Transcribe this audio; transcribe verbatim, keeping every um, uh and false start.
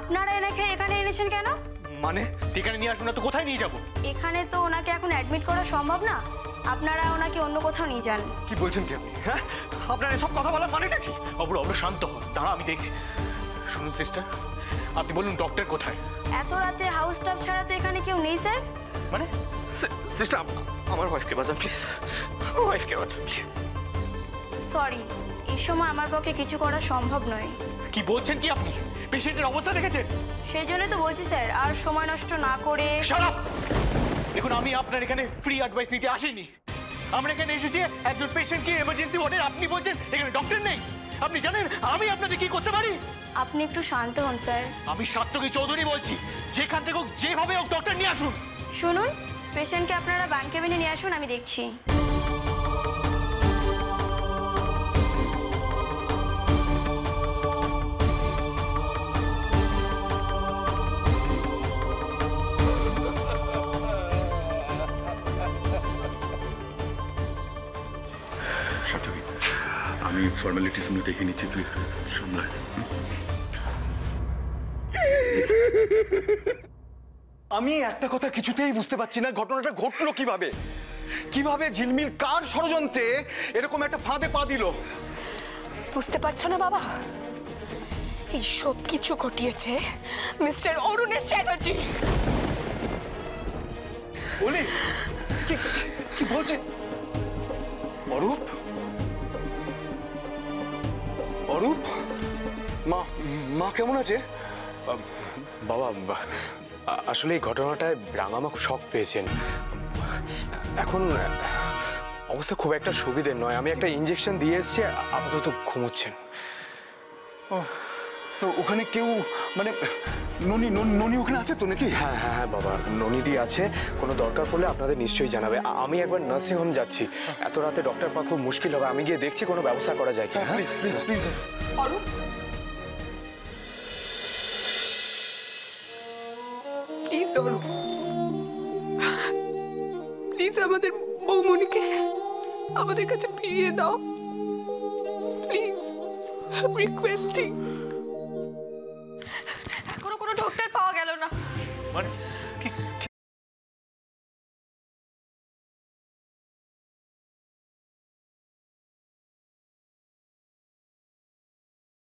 আপনারা এনেকে এখানে এনেছেন কেন? মানে ঠিকানা নিয়ে আসবো না তো কোথায় নিয়ে যাব? এখানে তো ওনাকে এখন অ্যাডমিট করা সম্ভব না, আপনারা ওনাকে অন্য কোথাও নিয়ে যান। কি বলছেন কি আপনি? হ্যাঁ, আপনারা এসব কথা বলার মানেটা কি? অবরু অবরু শান্ত হন, দাঁড়া আমি দেখছি। শুনুন সিস্টার, আপনি বলুন ডক্টর কোথায়? এত রাতে হাউস স্টাফ ছাড়া তো এখানে কেউ নেই স্যার। মানে সিস্টার, আমার ওয়াইফকে বাঁচান প্লিজ, আমার ওয়াইফকে বাঁচান প্লিজ। সরি, এই সময় আমার পক্ষে কিছু করা সম্ভব নয়। কি বলছেন কি আপনি? পেশেন্টের অবস্থা দেখেছেন? সেই জন্য তো বলছি স্যার, আর সময় নষ্ট না করে। দেখুন, আমি আপনার এখানে ফ্রি অ্যাডভাইস নিতে আসিনি, আমরা এখানে এসেছি একজন পেশেন্টকে এমার্জেন্সি ওয়ার্ডে। আপনি বলছেন এখানে ডক্টর নেই? আপনি জানেন আমি আপনাদের কি করতে পারি? আপনি একটু শান্ত হন স্যার। আমি সার্থকী চৌধুরী বলছি, যেখান থেকে হোক যেভাবে হোক ডক্টর নিয়ে আসুন। শুনুন, পেশেন্টকে আপনারা বান কেবিনে নিয়ে আসুন, আমি দেখছি। আমি ফর্মালিটিসগুলো দেখে নিচ্ছি, তুই সামলা। আমি একটা কথা কিছুতেই বুঝতে পারছি না, ঘটনাটা ঘটলো কিভাবে? কিভাবে ঝিলমিল কার ষড়যন্ত্রে এরকম একটা ফাঁদে পা দিল? বুঝতে পারছো না বাবা, এই সব কিছু ঘটিয়েছে মিস্টার অরুণেশ চ্যাটার্জি। বলি কি বলছে? অরূপ, অরূপ, মা মা কেমন আছে? বাবা, আসলে এই ঘটনাটায় রাঙামা খুব শক পেয়েছেন। এখন অবস্থা খুব একটা সুবিধের নয়, আমি একটা ইঞ্জেকশন দিয়ে এসেছি, আপাতত ঘুমোচ্ছেন। ও তো ওখানে কেউ, মানে ননি ননি ওখানে আছে তো নাকি? হ্যাঁ হ্যাঁ হ্যাঁ বাবা, ননিদি আছে, কোনো দরকার পড়লে আপনাদের নিশ্চয়ই জানাবে। আমি একবার নার্সিং হোম যাচ্ছি, এত রাতে ডক্টর পাওয়া খুব মুশকিল হবে, আমি গিয়ে দেখছি কোনো ব্যবস্থা করা যায় কি। Please please please. Arup, please Arup, please আমাদের বৌমনিকে আমাদের কাছে ফিরিয়ে দাও, প্লিজ রিকোয়েস্টিং। ডক্টর পাওয়া গেল না।